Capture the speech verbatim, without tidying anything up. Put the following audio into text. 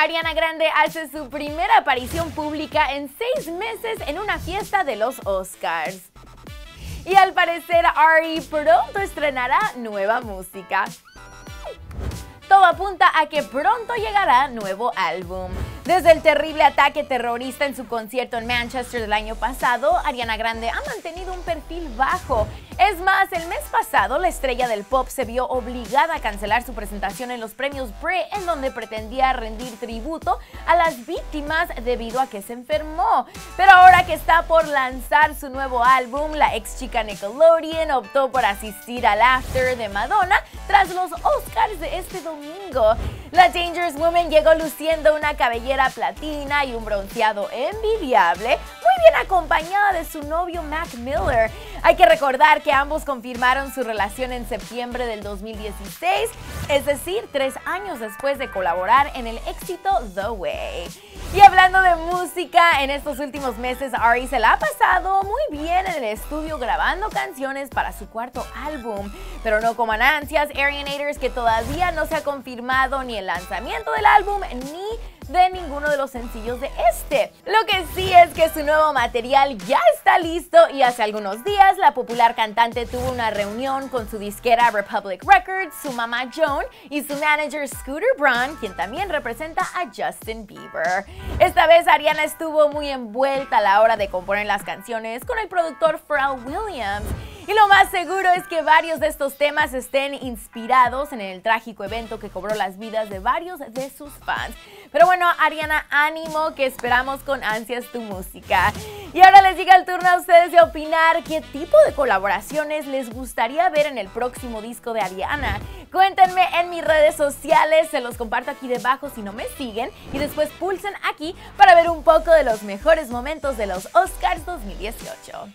Ariana Grande hace su primera aparición pública en seis meses en una fiesta de los Oscars. Y al parecer Ari pronto estrenará nueva música. Todo apunta a que pronto llegará nuevo álbum. Desde el terrible ataque terrorista en su concierto en Manchester del año pasado, Ariana Grande ha mantenido un perfil bajo. Es más, el mes pasado la estrella del pop se vio obligada a cancelar su presentación en los premios B R I T, en donde pretendía rendir tributo a las víctimas debido a que se enfermó. Pero ahora que está por lanzar su nuevo álbum, la ex chica Nickelodeon optó por asistir al after de Madonna tras los Oscars de este domingo. La Dangerous Woman llegó luciendo una cabellera platina y un bronceado envidiable, muy bien acompañada de su novio Mac Miller. Hay que recordar que ambos confirmaron su relación en septiembre del dos mil dieciséis, es decir, tres años después de colaborar en el éxito The Way. Y hablando de música, en estos últimos meses Ari se la ha pasado muy bien en el estudio grabando canciones para su cuarto álbum. Pero no coman ansias, Arianators, que todavía no se ha confirmado ni el lanzamiento del álbum ni de ninguno de los sencillos de este. Lo que sí es que su nuevo material ya está listo y hace algunos días la popular cantante tuvo una reunión con su disquera Republic Records, su mamá Joan y su manager Scooter Braun, quien también representa a Justin Bieber. Esta vez Ariana estuvo muy envuelta a la hora de componer las canciones con el productor Pharrell Williams. Y lo más seguro es que varios de estos temas estén inspirados en el trágico evento que cobró las vidas de varios de sus fans. Pero bueno, Ariana, ánimo, que esperamos con ansias tu música. Y ahora les llega el turno a ustedes de opinar qué tipo de colaboraciones les gustaría ver en el próximo disco de Ariana. Cuéntenme en mis redes sociales, se los comparto aquí debajo si no me siguen. Y después pulsen aquí para ver un poco de los mejores momentos de los Oscars dos mil dieciocho.